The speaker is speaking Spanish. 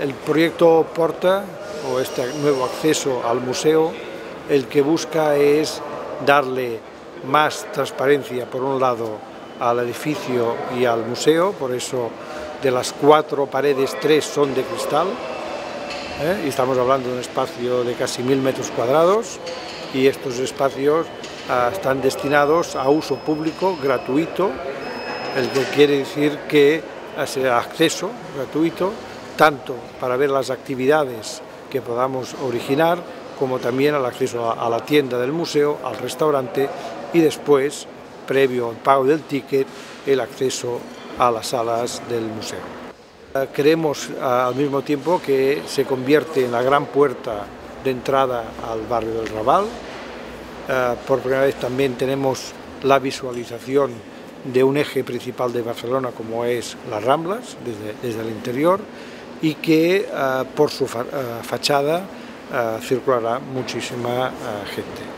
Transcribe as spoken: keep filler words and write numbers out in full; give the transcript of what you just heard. El proyecto Porta, o este nuevo acceso al museo, el que busca es darle más transparencia, por un lado, al edificio y al museo, por eso de las cuatro paredes, tres son de cristal, ¿eh? Y estamos hablando de un espacio de casi mil metros cuadrados, y estos espacios ah, están destinados a uso público gratuito, el que quiere decir que será acceso gratuito, tanto para ver las actividades que podamos originar, como también al acceso a la tienda del museo, al restaurante y después, previo al pago del ticket, el acceso a las salas del museo. Creemos al mismo tiempo que se convierte en la gran puerta de entrada al barrio del Raval. Por primera vez también tenemos la visualización de un eje principal de Barcelona como es las Ramblas, desde, desde el interior, y que por su fachada circulará muchísima gente.